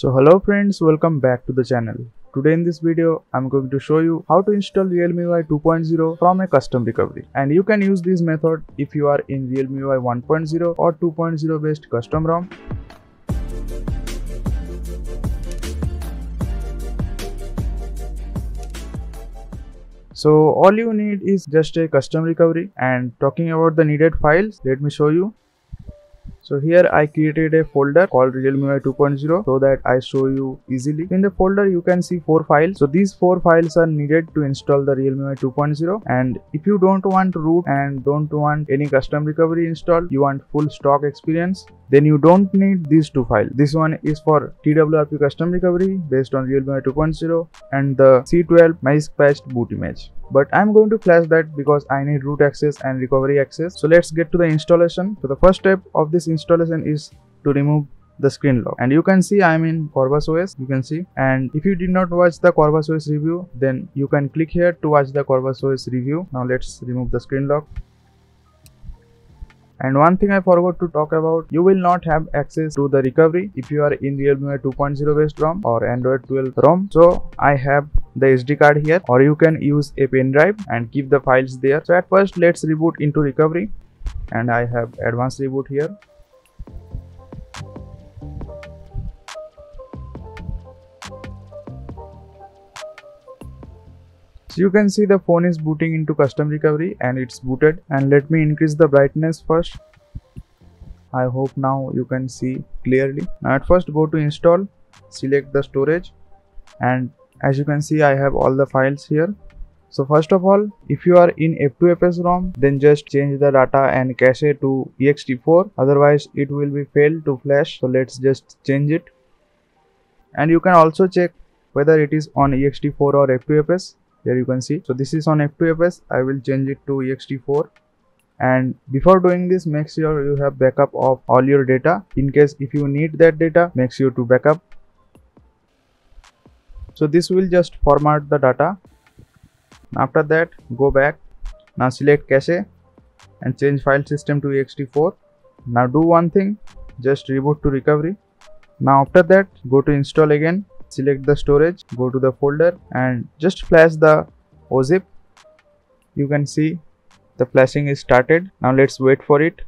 So hello friends, welcome back to the channel. Today in this video, I'm going to show you how to install Realme UI 2.0 from a custom recovery. And you can use this method if you are in Realme UI 1.0 or 2.0 based custom ROM. So all you need is just a custom recovery. And talking about the needed files, let me show you. So here I created a folder called Realme UI 2.0 so that I show you easily. In the folder you can see 4 files. So these 4 files are needed to install the Realme UI 2.0. And if you don't want root and don't want any custom recovery installed, you want full stock experience, then you don't need these 2 files. This one is for TWRP custom recovery based on Realme UI 2.0 and the C12 Magisk patched boot image. But I'm going to flash that because I need root access and recovery access. So let's get to the installation. So the first step of this installation is to remove the screen lock. And you can see I'm in Corvus OS, you can see. And if you did not watch the Corvus OS review, then you can click here to watch the Corvus OS review. Now let's remove the screen lock. And one thing I forgot to talk about, you will not have access to the recovery if you are in Realme UI 2.0 based ROM or Android 12 ROM. So I have the SD card here, or you can use a pen drive and keep the files there. So at first let's reboot into recovery, and I have advanced reboot here. So you can see the phone is booting into custom recovery and it's booted. And let me increase the brightness first. I hope now you can see clearly. Now at first go to install, select the storage, and as you can see I have all the files here. So first of all, if you are in f2fs ROM, then just change the data and cache to ext4, otherwise it will be failed to flash. So let's just change it. And you can also check whether it is on ext4 or f2fs. Here you can see, so this is on f2fs. I will change it to ext4. And before doing this, make sure you have backup of all your data. In case if you need that data, make sure to backup. So this will just format the data. After that, go back. Now select cache and change file system to ext4. Now do one thing, just reboot to recovery. Now after that, go to install again, select the storage, go to the folder, and just flash the ozip. You can see the flashing is started. Now let's wait for it.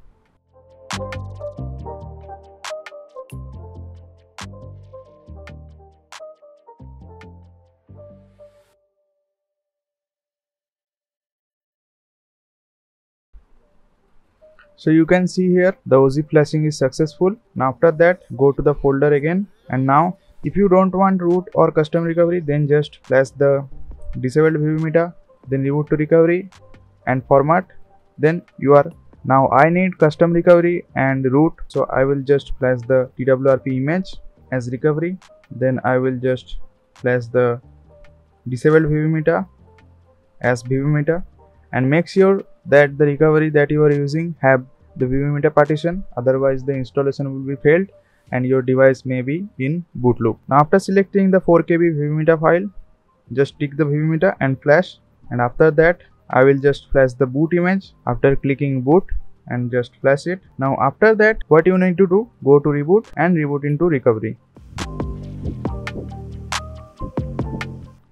So you can see here the ozip flashing is successful. Now after that, go to the folder again, and now if you don't want root or custom recovery, then just flash the disabled vbmeta, then reboot to recovery and format. Then you are, now I need custom recovery and root, so I will just flash the TWRP image as recovery. Then I will just flash the disabled vbmeta as vbmeta, and make sure that the recovery that you are using have the vbmeta partition, otherwise the installation will be failed and your device may be in boot loop. Now after selecting the 4KB vbmeta file, just tick the vbmeta and flash. And after that, I will just flash the boot image after clicking boot and just flash it. Now after that, what you need to do, go to reboot and reboot into recovery.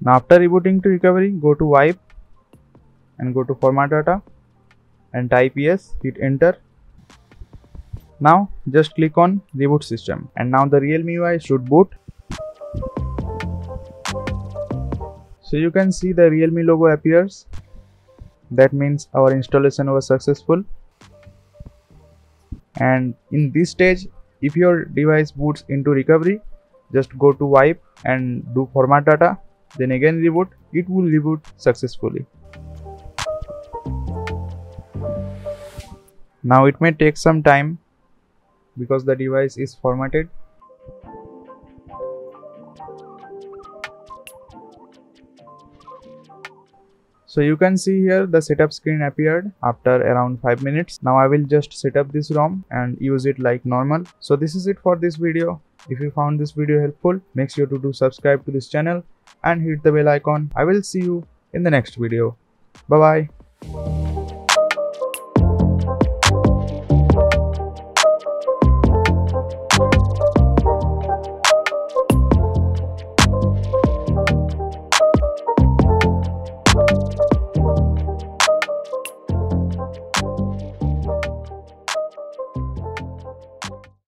Now after rebooting to recovery, go to wipe and go to format data and type yes, hit enter. Now just click on reboot system, and now the Realme UI should boot. So you can see the Realme logo appears. That means our installation was successful. And in this stage, if your device boots into recovery, just go to wipe and do format data, then again reboot. It will reboot successfully. Now it may take some time because the device is formatted. So you can see here the setup screen appeared after around 5 minutes. Now I will just set up this ROM and use it like normal. So this is it for this video. If you found this video helpful, make sure to subscribe to this channel and hit the bell icon. I will see you in the next video. Bye bye.